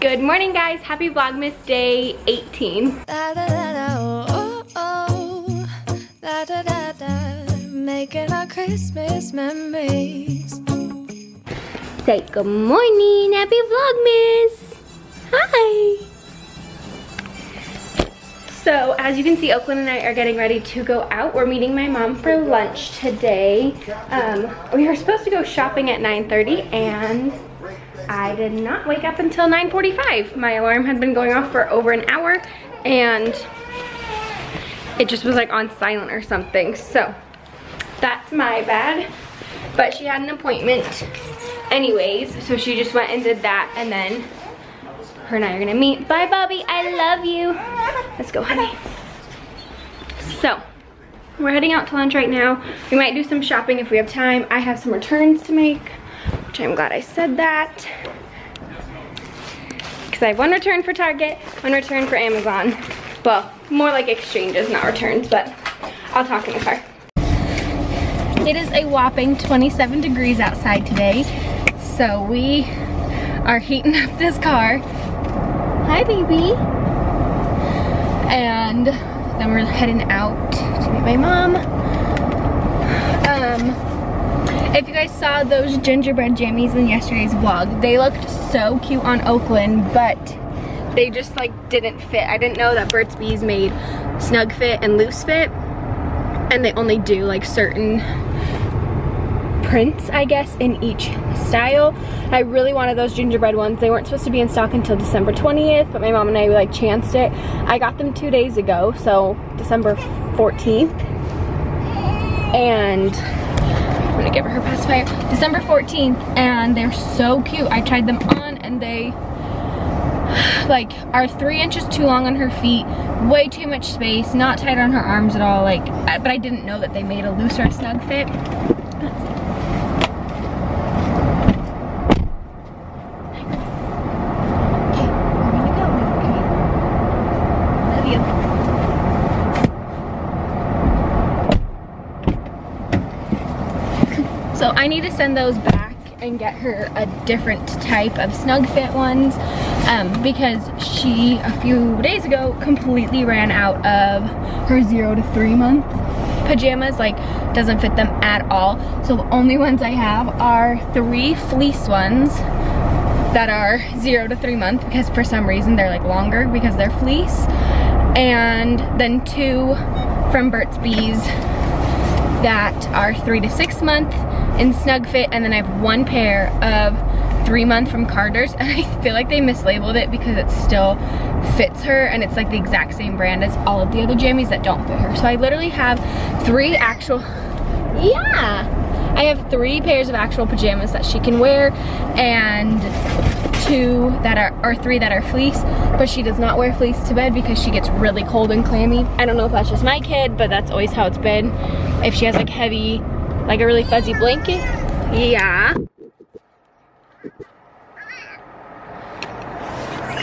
Good morning, guys. Happy Vlogmas Day 18. Making our Christmas memories. Say good morning, happy Vlogmas. Hi. So as you can see, Oakland and I are getting ready to go out. We're meeting my mom for lunch today. We were supposed to go shopping at 9:30 and I did not wake up until 9:45. My alarm had been going off for over an hour and it just was like on silent or something. So that's my bad. But she had an appointment anyways, so she just went and did that, and then her and I are gonna meet. Bye, Bobby, I love you. Let's go, honey. So, we're heading out to lunch right now. We might do some shopping if we have time. I have some returns to make, which I'm glad I said that, because I have one return for Target, one return for Amazon. Well, more like exchanges, not returns, but I'll talk in the car. It is a whopping 27 degrees outside today, so we are heating up this car. Hi, baby. And then we're heading out to meet my mom. If you guys saw those gingerbread jammies in yesterday's vlog, they looked so cute on Oakland, but they just like didn't fit. I didn't know that Burt's Bees made snug fit and loose fit, and they only do like certain prints, I guess, in each style. I really wanted those gingerbread ones. They weren't supposed to be in stock until December 20th, but my mom and I like chanced it. I got them 2 days ago, so December 14th. And I'm gonna give her her pacifier. December 14th, and they're so cute. I tried them on and they like are 3 inches too long on her feet, way too much space, not tight on her arms at all. Like, but I didn't know that they made a looser snug fit. So I need to send those back and get her a different type of snug fit ones, because she a few days ago completely ran out of her 0 to 3 month pajamas. Like, doesn't fit them at all. So the only ones I have are 3 fleece ones that are 0 to 3 month, because for some reason they're like longer because they're fleece, and then 2 from Burt's Bees that are 3 to 6 month in snug fit, and then I have 1 pair of 3 month from Carter's, and I feel like they mislabeled it because it still fits her and it's like the exact same brand as all of the other jammies that don't fit her. So I literally have 3 pairs of actual pajamas that she can wear, and 2 that are, or 3 that are fleece, but she does not wear fleece to bed because she gets really cold and clammy. I don't know if that's just my kid, but that's always how it's been. If she has like heavy, like a really fuzzy blanket. Yeah.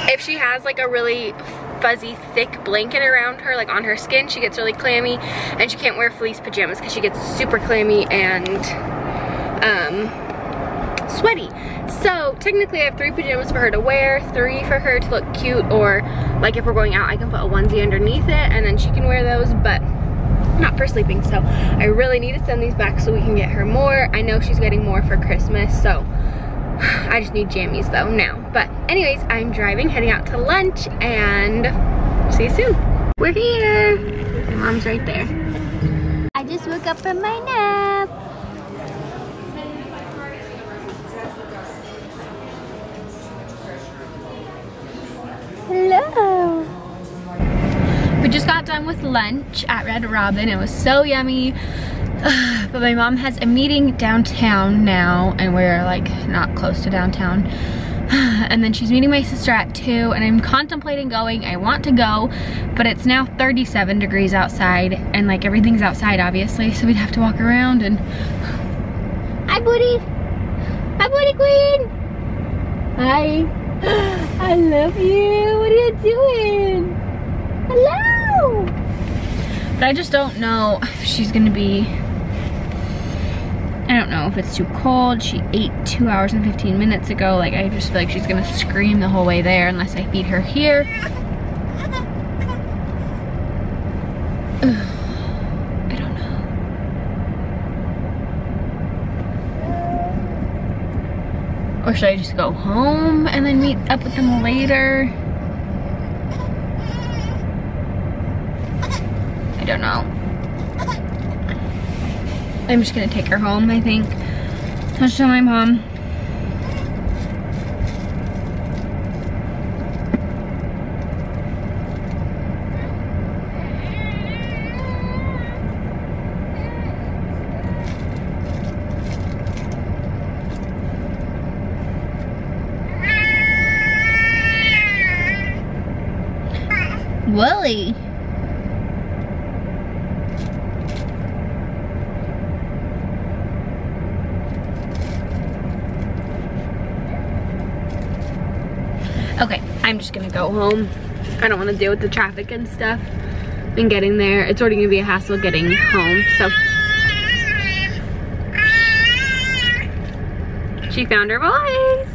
If she has like a really fuzzy thick blanket around her, like on her skin, she gets really clammy, and she can't wear fleece pajamas because she gets super clammy and sweaty. So technically I have 3 pajamas for her to wear, 3 for her to look cute, or like if we're going out I can put a onesie underneath it and then she can wear those, but not for sleeping. So I really need to send these back so we can get her more. I know she's getting more for Christmas, so I just need jammies though now. But anyways, I'm driving, heading out to lunch, and see you soon. We're here. My mom's right there. I just woke up from my nap. Hello. We just got done with lunch at Red Robin. It was so yummy. But my mom has a meeting downtown now, and we're like not close to downtown. And then she's meeting my sister at 2, and I'm contemplating going. I want to go, but it's now 37 degrees outside, and like everything's outside obviously, so we'd have to walk around. And hi, booty. Hi, booty queen. Hi. I love you. What are you doing? Hello. But I just don't know if she's gonna be I don't know if it's too cold. She ate 2 hours and 15 minutes ago. Like, I just feel like she's gonna scream the whole way there unless I feed her here. I don't know. Or should I just go home and then meet up with them later? I don't know. I'm just gonna take her home, I think. I'll show my mom. Wooly. Okay, I'm just gonna go home. I don't wanna deal with the traffic and stuff and getting there. It's already gonna be a hassle getting home, so. She found her voice.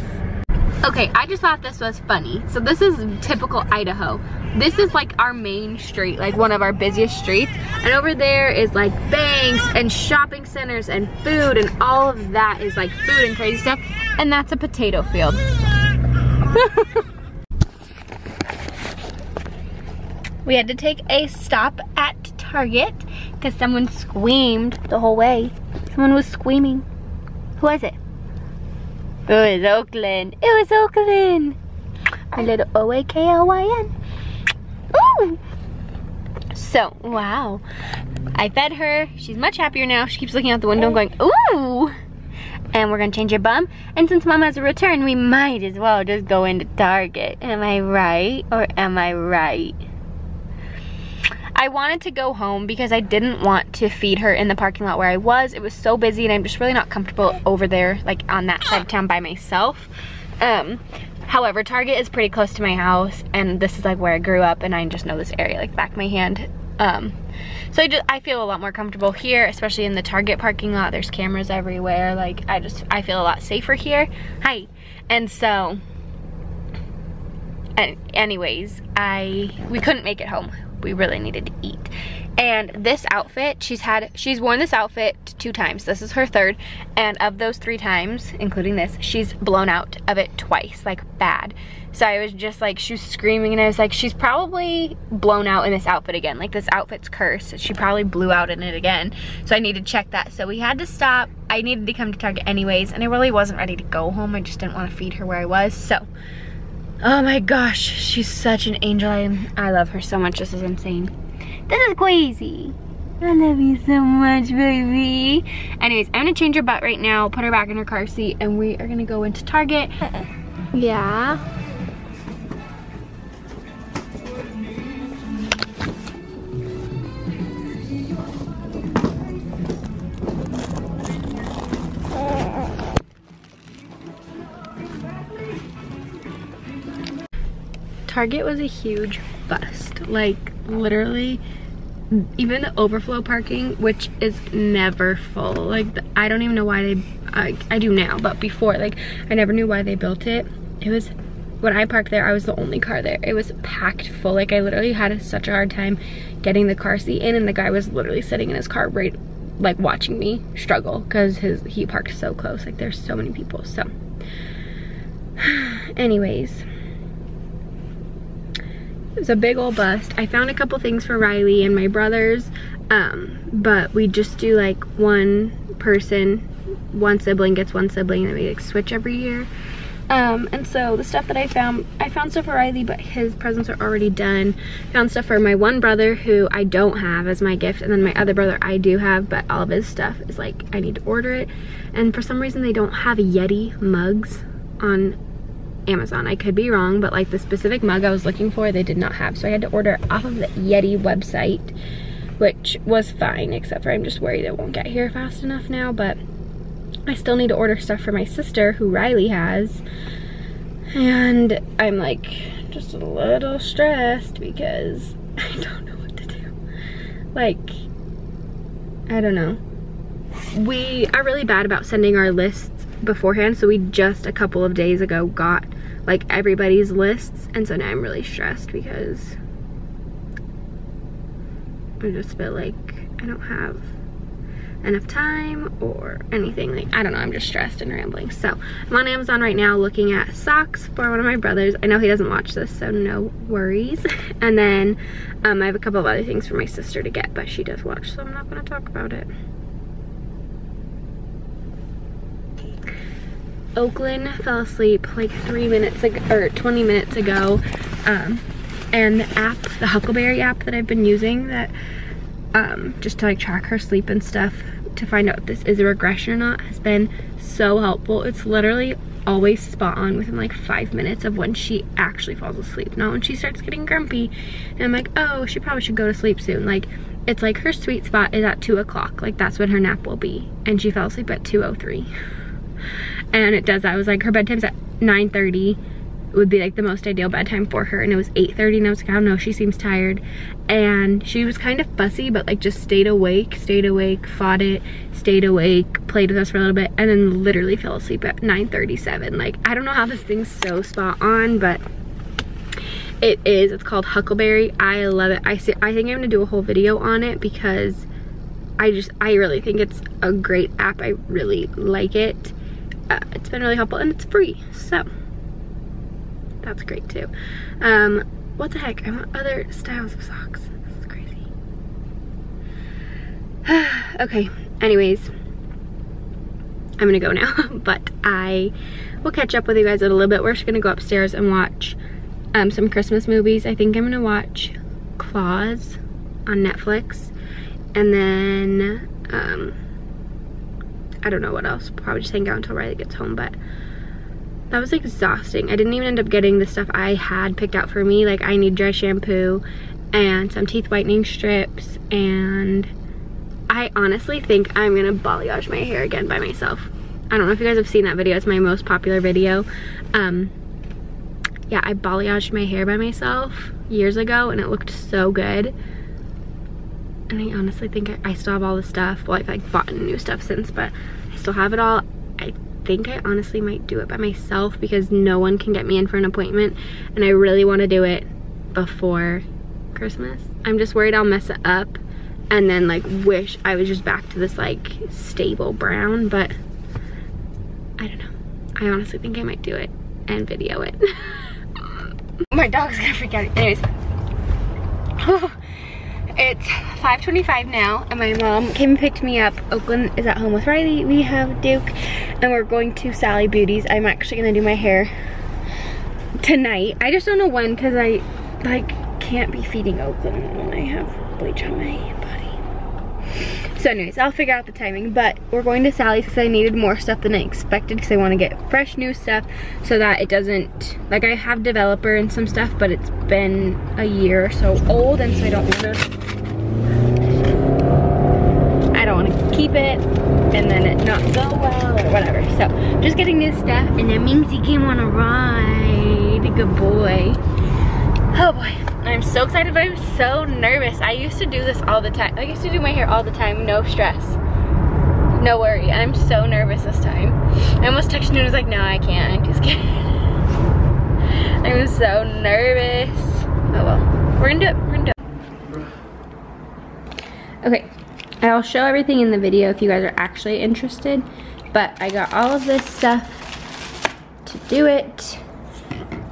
Okay, I just thought this was funny. So this is typical Idaho. This is like our main street, like one of our busiest streets. And over there is like banks and shopping centers and food and all of that is like food and crazy stuff. And that's a potato field. We had to take a stop at Target because someone screamed the whole way. Someone was screaming. Who was it? It was Oakland. It was Oakland. My little O-A-K-L-Y-N. Ooh. So, wow. I fed her. She's much happier now. She keeps looking out the window and going, ooh. And we're gonna change your bum. And since Mom has a return, we might as well just go into Target. Am I right? Or am I right? I wanted to go home because I didn't want to feed her in the parking lot where I was. It was so busy and I'm just really not comfortable over there, like on that side of town by myself. However, Target is pretty close to my house and this is like where I grew up and I just know this area like back of my hand. So I feel a lot more comfortable here, especially in the Target parking lot. There's cameras everywhere. Like I feel a lot safer here. Hi. And so, anyways, we couldn't make it home. We really needed to eat. And this outfit, she's worn this outfit 2 times. This is her 3rd. And of those 3 times, including this, she's blown out of it twice, like bad. So I was just like, she was screaming and I was like, she's probably blown out in this outfit again. Like this outfit's cursed. She probably blew out in it again. So I need to check that. So we had to stop. I needed to come to Target anyways. And I really wasn't ready to go home. I just didn't want to feed her where I was. So, oh my gosh, she's such an angel. I love her so much. This is insane. This is crazy. I love you so much, baby. Anyways, I'm gonna change her butt right now, put her back in her car seat, and we are gonna go into Target. Yeah. Target was a huge bust. Like, literally, even the overflow parking, which is never full. Like, I don't even know why I do now, but before, like, I never knew why they built it. It was, when I parked there, I was the only car there. It was packed full. Like, I literally had such a hard time getting the car seat in, and the guy was literally sitting in his car right, like, watching me struggle, because he parked so close. Like, there's so many people, so. Anyways. It was a big old bust. I found a couple things for Riley and my brothers, but we just do like one sibling gets one sibling, and then we like switch every year. And so the stuff that I found stuff for Riley, but his presents are already done. Found stuff for my one brother who I don't have as my gift, and then my other brother I do have, but all of his stuff is like, I need to order it. And for some reason they don't have Yeti mugs on Amazon. I could be wrong, but like the specific mug I was looking for, they did not have. So I had to order off of the Yeti website, which was fine, except for I'm just worried it won't get here fast enough now, but I still need to order stuff for my sister who Riley has. And I'm like just a little stressed because I don't know what to do. Like, I don't know. We are really bad about sending our lists beforehand, so we just a couple of days ago got like everybody's lists, and so now I'm really stressed because I just feel like I don't have enough time or anything. Like, I don't know, I'm just stressed and rambling. So I'm on Amazon right now looking at socks for one of my brothers. I know he doesn't watch this, so no worries. And then I have a couple of other things for my sister to get, but she does watch, so I'm not gonna talk about it. Oakland fell asleep like 3 minutes ago, or 20 minutes ago, and the app, the Huckleberry app that I've been using, that just to like track her sleep and stuff to find out if this is a regression or not, has been so helpful. It's literally always spot on within like 5 minutes of when she actually falls asleep, not when she starts getting grumpy and I'm like, oh, she probably should go to sleep soon. Like, it's like her sweet spot is at 2 o'clock, like that's when her nap will be, and she fell asleep at 2:03. And it does that. I was like, her bedtime's at 9:30 would be like the most ideal bedtime for her, and it was 8:30, and I was like, I don't know, she seems tired. And she was kind of fussy, but like just stayed awake, fought it, stayed awake, played with us for a little bit, and then literally fell asleep at 9:37. Like, I don't know how this thing's so spot on, but it is. It's called Huckleberry. I love it. I think I'm gonna do a whole video on it because I really think it's a great app. I really like it. It's been really helpful, and it's free, so that's great too. What the heck, I want other styles of socks. This is crazy. Okay, anyways, I'm gonna go now, but I will catch up with you guys in a little bit. We're just gonna go upstairs and watch some Christmas movies. I think I'm gonna watch Claws on Netflix, and then I don't know what else. Probably just hang out until Riley gets home, but that was exhausting. I didn't even end up getting the stuff I had picked out for me. Like, I need dry shampoo and some teeth whitening strips, and I honestly think I'm gonna balayage my hair again by myself. I don't know if you guys have seen that video. It's my most popular video. Yeah, I balayaged my hair by myself years ago, and it looked so good. And I honestly think I still have all the stuff. Well, I've like bought new stuff since, but I still have it all. I think I honestly might do it by myself because no one can get me in for an appointment, and I really want to do it before Christmas. I'm just worried I'll mess it up and then like wish I was just back to this like stable brown, but I don't know. I honestly think I might do it and video it. My dog's gonna freak out. Anyways. It's 5:25 now, and my mom came and picked me up. Oakland is at home with Riley. We have Duke, and we're going to Sally Beauty's. I'm actually gonna do my hair tonight. I just don't know when, because I like can't be feeding Oakland when I have bleach on my body. So anyways, I'll figure out the timing, but we're going to Sally's because I needed more stuff than I expected, because I want to get fresh new stuff so that it doesn't, like, I have developer and some stuff, but it's been a year or so old, and so I don't want to keep it and then it not go well or whatever. So I'm just getting new stuff, and that means he came on a ride. Good boy. Oh boy, I'm so excited, but I'm so nervous. I used to do this all the time. I used to do my hair all the time, no stress, no worry. I'm so nervous this time. I almost texted him and was like, no, I can't, I'm just kidding. I'm so nervous. Oh well, we're gonna do it, we're gonna do it. Okay, I'll show everything in the video if you guys are actually interested, but I got all of this stuff to do it,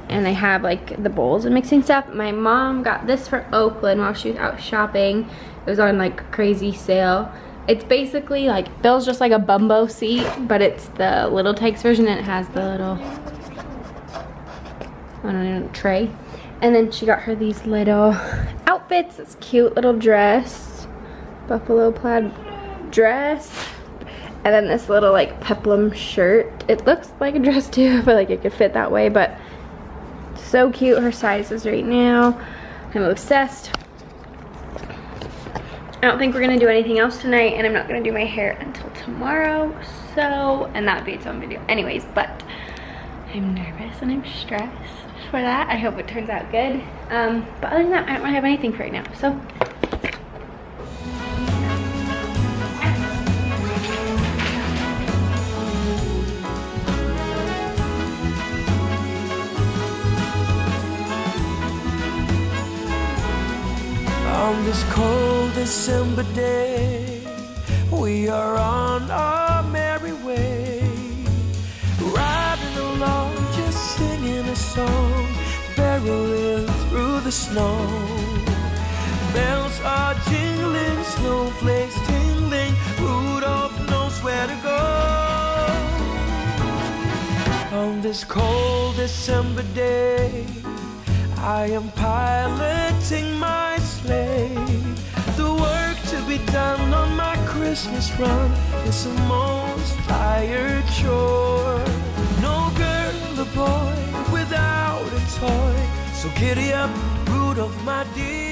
and I have like the bowls and mixing stuff. My mom got this for Oakland while she was out shopping. It was on like crazy sale. It's basically like, Bill's just like a Bumbo seat, but it's the Little Tikes version, and it has the little, I don't know, tray. And then she got her these little outfits, this cute little dress, buffalo plaid dress, and then this little like peplum shirt. It looks like a dress too, but like it could fit that way, but so cute. Her sizes right now, I'm obsessed. I don't think we're gonna do anything else tonight, and I'm not gonna do my hair until tomorrow, so, and that would be its own video anyways, but I'm nervous and I'm stressed for that. I hope it turns out good, but other than that, I don't really have anything for right now, so. On this cold December day, we are on our merry way, riding along, just singing a song, barreling through the snow. Bells are jingling, snowflakes tingling, Rudolph knows where to go. On this cold December day, I am piloting my sleigh. The work to be done on my Christmas run is the most tired chore. No girl or boy without a toy, so giddy up, Rudolph, my dear.